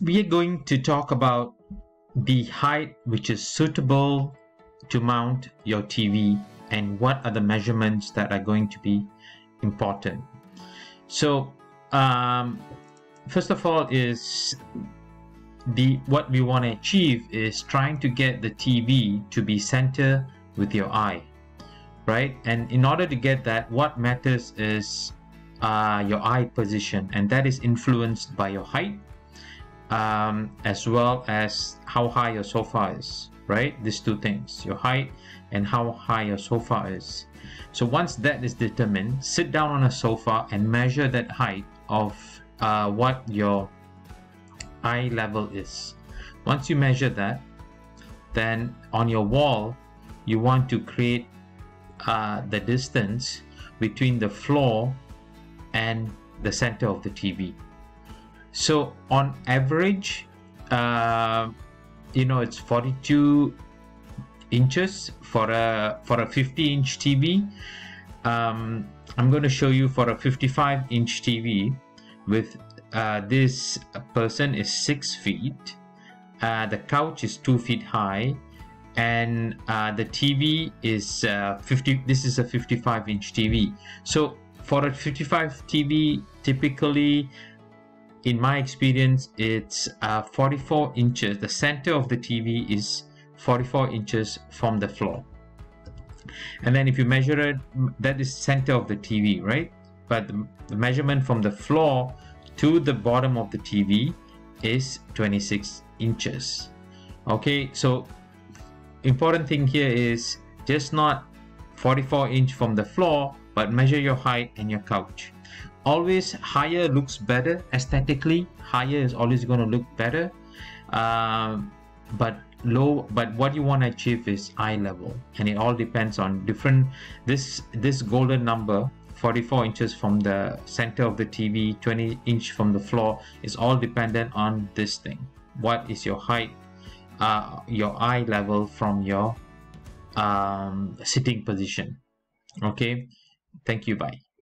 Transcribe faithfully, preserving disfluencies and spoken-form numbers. we are going to talk about the height which is suitable to mount your T V and what are the measurements that are going to be important. So um, first of all is the what we want to achieve is trying to get the T V to be center with your eye, right? And in order to get that, what matters is uh, your eye position, and that is influenced by your height, um, as well as how high your sofa is, right? These two things, your height and how high your sofa is. So once that is determined, sit down on a sofa and measure that height of uh, what your eye level is. Once you measure that, then on your wall you want to create uh, the distance between the floor and the center of the T V. So on average, uh, you know, it's forty-two inches for a for a fifty inch T V. um, I'm going to show you for a fifty-five inch T V with uh, this person is six feet, uh, the couch is two feet high, and uh, the T V is uh, fifty. This is a fifty-five inch T V. So for a fifty-five T V, typically in my experience, it's uh, forty-four inches. The center of the T V is forty-four inches from the floor. And then if you measure it, that is center of the T V, right? But the, the measurement from the floor to the bottom of the T V is twenty-six inches. Okay, so important thing here is just not forty-four inch from the floor, but measure your height and your couch. Always higher looks better aesthetically. Higher is always going to look better, uh, but low, but what you want to achieve is eye level, and it all depends on different. This this golden number, forty-four inches from the center of the T V, twenty inch from the floor, is all dependent on this thing. What is your height, uh, your eye level from your um, sitting position? Okay, thank you, bye.